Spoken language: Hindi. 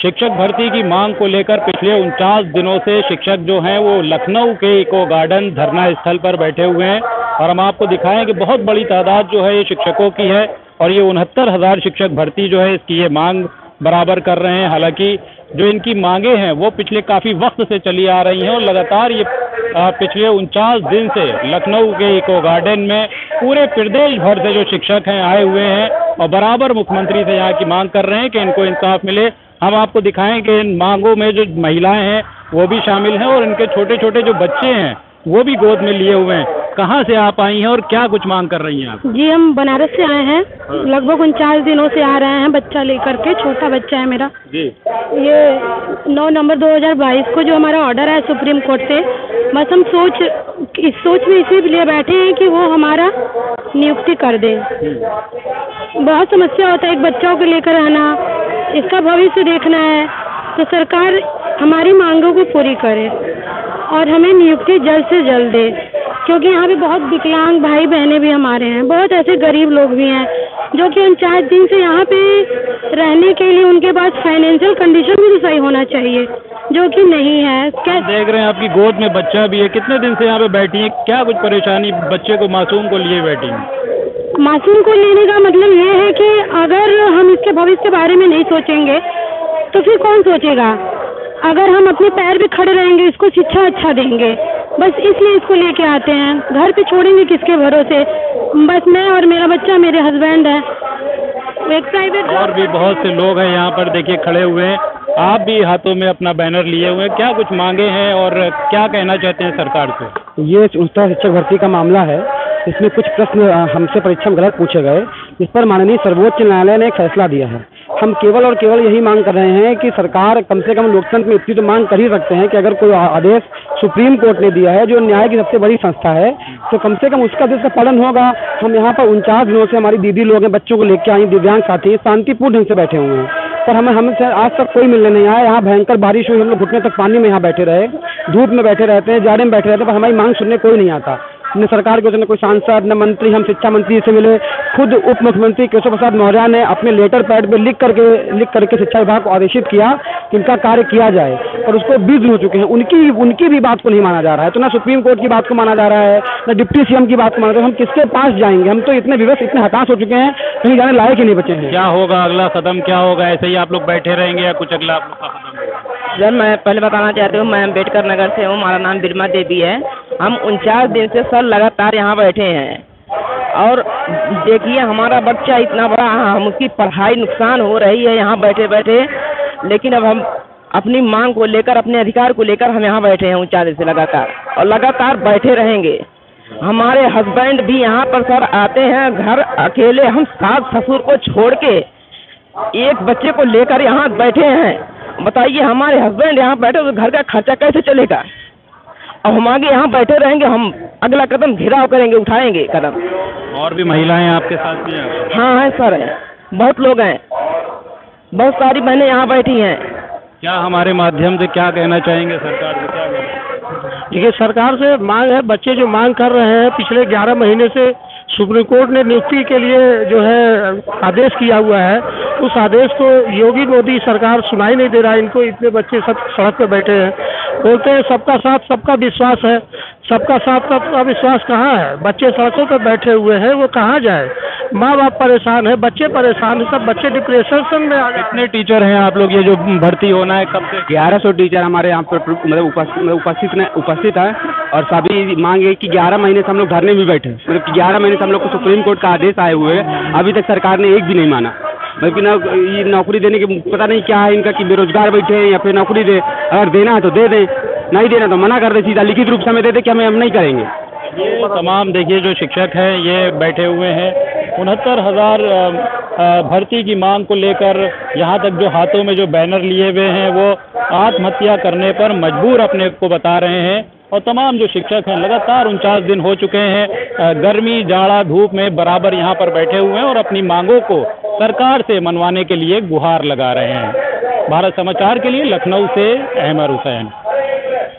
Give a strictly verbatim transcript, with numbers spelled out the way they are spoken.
शिक्षक भर्ती की मांग को लेकर पिछले उनचास दिनों से शिक्षक जो हैं वो लखनऊ के इको गार्डन धरना स्थल पर बैठे हुए हैं और हम आपको दिखाएं कि बहुत बड़ी तादाद जो है ये शिक्षकों की है और ये उनहत्तर हजार शिक्षक भर्ती जो है इसकी ये मांग बराबर कर रहे हैं। हालांकि जो इनकी मांगे हैं वो पिछले काफ़ी वक्त से चली आ रही हैं और लगातार ये पिछले उनचास दिन से लखनऊ के इको गार्डन में पूरे प्रदेश भर से जो शिक्षक हैं आए हुए हैं और बराबर मुख्यमंत्री से यहाँ की मांग कर रहे हैं कि इनको इंसाफ मिले। हम आपको दिखाएं कि इन मांगों में जो महिलाएं हैं वो भी शामिल हैं और इनके छोटे छोटे जो बच्चे हैं वो भी गोद में लिए हुए हैं। कहाँ से आप आई हैं और क्या कुछ मांग कर रही हैं आप? जी हम बनारस से आए हैं, लगभग उनचास दिनों से आ रहे हैं बच्चा लेकर के, छोटा बच्चा है मेरा जी। ये नौ नवंबर दो हज़ार बाईस को जो हमारा ऑर्डर है सुप्रीम कोर्ट से, बस हम सोच इस सोच में इसीलिए बैठे हैं कि वो हमारा नियुक्ति कर दे। बहुत समस्या होता है एक बच्चों को लेकर आना, इसका भविष्य देखना है, तो सरकार हमारी मांगों को पूरी करे और हमें नियुक्ति जल्द से जल्द दे, क्योंकि यहाँ पे बहुत विकलांग भाई बहनें भी हमारे हैं, बहुत ऐसे गरीब लोग भी हैं जो कि उनचास दिन से यहाँ पे रहने के लिए उनके पास फाइनेंशियल कंडीशन भी सही होना चाहिए जो कि नहीं है। क्या देख रहे हैं आपकी गोद में बच्चा भी है, कितने दिन से यहाँ पे बैठी है, क्या कुछ परेशानी बच्चे को मासूम को लिए बैठी है? मासूम को लेने का मतलब ये है कि अगर हम इसके भविष्य के बारे में नहीं सोचेंगे तो फिर कौन सोचेगा? अगर हम अपने पैर पे खड़े रहेंगे, इसको शिक्षा अच्छा देंगे, बस इसलिए इसको लेके आते हैं। घर पे छोड़ेंगे किसके भरोसे? बस मैं और मेरा बच्चा, मेरे हस्बैंड है, एक प्राइवेट। और भी बहुत से लोग हैं यहाँ पर देखिए खड़े हुए हैं, आप भी हाथों में अपना बैनर लिए हुए हैं, क्या कुछ मांगे हैं और क्या कहना चाहते हैं सरकार से? ये उनका शिक्षक भर्ती का मामला है, इसमें कुछ प्रश्न हमसे परीक्षा में गलत पूछे गए, इस पर माननीय सर्वोच्च न्यायालय ने एक फैसला दिया है। हम केवल और केवल यही मांग कर रहे हैं कि सरकार कम से कम लोकतंत्र में इतनी तो मांग कर ही रखते हैं कि अगर कोई आदेश सुप्रीम कोर्ट ने दिया है जो न्याय की सबसे बड़ी संस्था है तो कम से कम उसका आदेश का पालन होगा। हम यहाँ पर उनचास दिनों से हमारी दीदी लोग हैं, बच्चों को लेकर आई, दिव्यांग साथी, शांतिपूर्ण ढंग से बैठे हुए हैं, पर हमें हमसे आज तक कोई मिलने नहीं आया। यहाँ भयंकर बारिश हुई, हम लोग घुटने तक पानी में यहाँ बैठे रहे, धूप में बैठे रहते हैं, जाड़े में बैठे रहते हैं, पर हमारी मांग सुनने कोई नहीं आता। न सरकार के, न कोई सांसद, न मंत्री, हम शिक्षा मंत्री से मिले, खुद उप मुख्यमंत्री केशव प्रसाद मौर्य ने अपने लेटर पैड पर लिख करके लिख करके शिक्षा विभाग को आदेशित किया कि इनका कार्य किया जाए, और उसको बीस दिन हो चुके हैं, उनकी उनकी भी बात को नहीं माना जा रहा है। तो ना सुप्रीम कोर्ट की बात को माना जा रहा है, ना डिप्टी सीएम की बात को माना जा रहा है, हम किसके पास जाएंगे? हम तो इतने विवश, इतने हताश हो चुके हैं, कहीं जाने लायक ही नहीं बचे हैं। क्या होगा अगला कदम, क्या होगा? ऐसे ही आप लोग बैठे रहेंगे या कुछ अगला आप लोग का कदम होगा? सर मैं पहले बताना चाहती हूँ, मैं अम्बेडकर नगर से हूँ, हमारा नाम बिरमा देवी है। हम उनचास दिन से सर लगातार यहाँ बैठे हैं और देखिए हमारा बच्चा इतना बड़ा, हम उसकी पढ़ाई नुकसान हो रही है यहाँ बैठे बैठे, लेकिन अब हम अपनी मांग को लेकर, अपने अधिकार को लेकर हम यहाँ बैठे हैं उनचास दिन से लगातार, और लगातार बैठे रहेंगे। हमारे हस्बैंड भी यहाँ पर सर आते हैं, घर अकेले, हम सास ससुर को छोड़ के एक बच्चे को लेकर यहाँ बैठे हैं। बताइए हमारे हस्बैंड यहाँ बैठे तो घर का खर्चा कैसे चलेगा? अब हम आगे यहाँ बैठे रहेंगे, हम अगला कदम घेराव करेंगे, उठाएंगे कदम। और भी महिलाएं आपके साथ भी हैं? हाँ हैं सर, हैं, बहुत लोग हैं, बहुत सारी बहनें यहाँ बैठी हैं। क्या हमारे माध्यम से क्या कहना चाहेंगे सरकार से? क्या देखिए सरकार से मांग है, बच्चे जो मांग कर रहे हैं, पिछले ग्यारह महीने से सुप्रीम कोर्ट ने नियुक्ति के लिए जो है आदेश किया हुआ है, उस आदेश को योगी मोदी सरकार सुनाई नहीं दे रहा है इनको। इतने बच्चे सब सड़क पर बैठे हैं, बोलते हैं सबका साथ सबका विश्वास है, सबका साथ सबका विश्वास कहाँ है? बच्चे सड़कों पर बैठे हुए हैं, वो कहाँ जाए? माँ बाप परेशान है, बच्चे परेशान है, सब बच्चे डिप्रेशन में आ गए। कितने टीचर हैं आप लोग, ये जो भर्ती होना है कब से? ग्यारह सौ टीचर हमारे यहाँ पर मतलब उपस्थित उपस्थित है, और सभी मांग है कि ग्यारह महीने से हम लोग धरने में बैठे, मतलब ग्यारह महीने से हम लोग को सुप्रीम कोर्ट का आदेश आए हुए हैं, अभी तक सरकार ने एक भी नहीं माना। बल्कि ना ये नौकरी देने के पता नहीं क्या है इनका, कि बेरोजगार बैठे हैं या फिर नौकरी दे, अगर देना है तो दे दें, नहीं देना तो मना कर दे, सीधा लिखित रूप से हमें दे दे कि हमें हम नहीं करेंगे। ये तमाम देखिए जो शिक्षक हैं ये बैठे हुए हैं, उनहत्तर हज़ार भर्ती की मांग को लेकर यहाँ तक जो हाथों में जो बैनर लिए हुए हैं वो आत्महत्या करने पर मजबूर अपने को बता रहे हैं। और तमाम जो शिक्षक हैं लगातार उनचास दिन हो चुके हैं गर्मी जाड़ा धूप में बराबर यहाँ पर बैठे हुए हैं और अपनी मांगों को सरकार से मनवाने के लिए गुहार लगा रहे हैं। भारत समाचार के लिए लखनऊ से अहमद हुसैन।